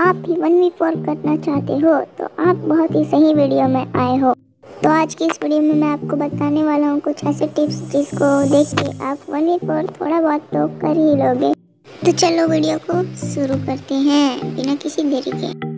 आप भी 1v4 करना चाहते हो तो आप बहुत ही सही वीडियो में आए हो। तो आज की इस वीडियो में मैं आपको बताने वाला हूँ कुछ ऐसे टिप्स जिसको देख के आप 1v4 थोड़ा बहुत तो कर ही लोगे। तो चलो वीडियो को शुरू करते हैं बिना किसी देरी के।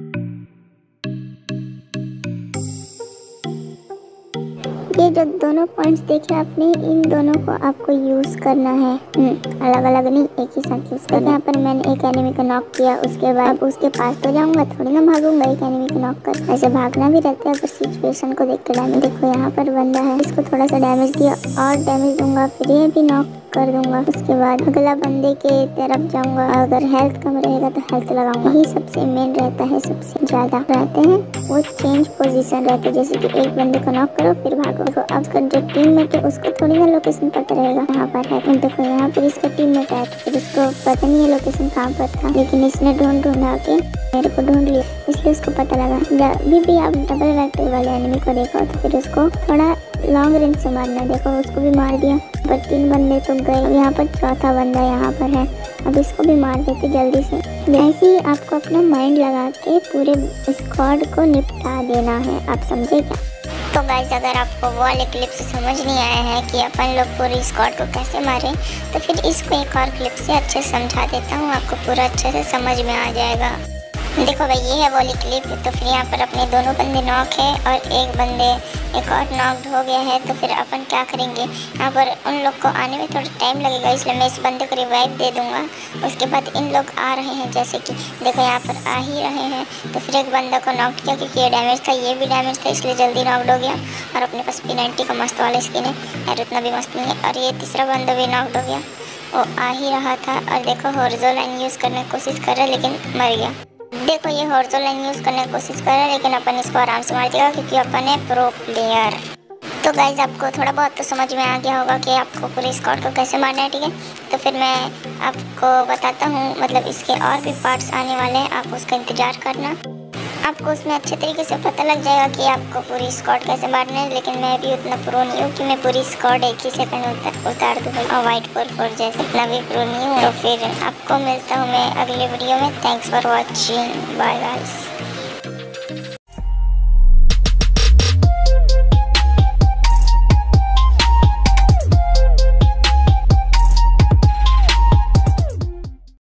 ये जो दोनों पॉइंट्स देखे आपने, इन दोनों को आपको यूज़ करना है, अलग अलग नहीं, एक ही साथ यूज़ करना। यहाँ पर मैंने एक एनिमी को नॉक किया, उसके बाद उसके पास तो जाऊँगा थोड़ी ना, भागूंगा एक एनिमी को नॉक कर। ऐसे भागना भी रहता है अगर सिचुएशन को देख कर। डैमेज देखो, यहाँ पर बंदा है, इसको थोड़ा सा डैमेज दिया और डैमेज दूंगा, फिर ये भी नॉक कर दूंगा। उसके बाद अगला बंदे के तरफ जाऊंगा, अगर हेल्थ कम रहेगा तो हेल्थ लगाऊंगा। यही सबसे मेन रहता है, सबसे ज्यादा रहते हैं वो चेंज पोजीशन रहते हैं, जैसे कि एक बंदे को नॉक करो फिर भागो। देखो आपका जो टीममेट है उसको थोड़ी ना लोकेशन पता रहेगा कहाँ पर है। देखो यहाँ पर इसका टीममेट आया, फिर इसको पता नहीं है लोकेशन कहाँ पर था, लेकिन इसने ढूंढा के मेरे को ढूंढ लिया, इसलिए उसको पता लगा। भी आप डबल रैकेट वाले एनिमी को देखो तो फिर उसको थोड़ा लॉन्ग रेंज से मारना। देखो उसको भी मार दिया, पर 3 बंदे तो गए, यहाँ पर चौथा बंदा यहाँ पर है, अब इसको भी मार देते जल्दी से। जैसे ही आपको अपना माइंड लगा के पूरे स्क्वाड को निपटा देना है, आप समझे क्या? तो गाइस अगर आपको वॉल क्लिप से समझ नहीं आया है कि अपन लोग पूरी स्क्वाड को कैसे मारें, तो फिर इसको एक और क्लिप से अच्छे से समझा देता हूँ, आपको पूरा अच्छे से समझ में आ जाएगा। देखो भाई ये है वॉली क्लिप। तो फिर यहाँ पर अपने दोनों बंदे नॉक है और एक बंदे एक और नॉक हो गया है। तो फिर अपन क्या करेंगे, यहाँ पर उन लोग को आने में थोड़ा टाइम लगेगा, इसलिए मैं इस बंदे को रिवाइव दे दूंगा। उसके बाद इन लोग आ रहे हैं, जैसे कि देखो यहाँ पर आ ही रहे हैं। तो फिर एक बंदा को नॉक किया क्योंकि ये डैमेज था, ये भी डैमेज था, इसलिए जल्दी नॉकड हो गया। और अपने पास P90 का मस्त वाला स्किन है यार, उतना भी मस्त नहीं है। और ये तीसरा बंदा भी नॉकड हो गया, वो आ ही रहा था और देखो हॉरिजॉन्टल लाइन यूज़ करने की कोशिश कर रहा है लेकिन मर गया। देखो ये हॉरिजॉन्टल लाइन यूज़ करने की कोशिश कर रहा है लेकिन अपन इसको आराम से मार देगा क्योंकि अपन है प्रो प्लेयर। तो गाइज आपको थोड़ा बहुत तो समझ में आ गया होगा कि आपको पूरे स्क्वाड को कैसे मारना है, ठीक है? तो फिर मैं आपको बताता हूँ, मतलब इसके और भी पार्ट्स आने वाले हैं, आप उसका इंतज़ार करना। आपको उसमें अच्छे तरीके से पता लग जाएगा कि आपको पूरी स्क्वाड कैसे मारना है। लेकिन मैं भी उतना प्रो नहीं हूँ कि मैं पूरी स्क्वाड एक ही सेकंड उतार दूँ और White 4 जैसे, इतना भी प्रो नहीं हूँ। तो फिर आपको मिलता हूँ मैं अगले वीडियो में। Thanks for watching, bye guys.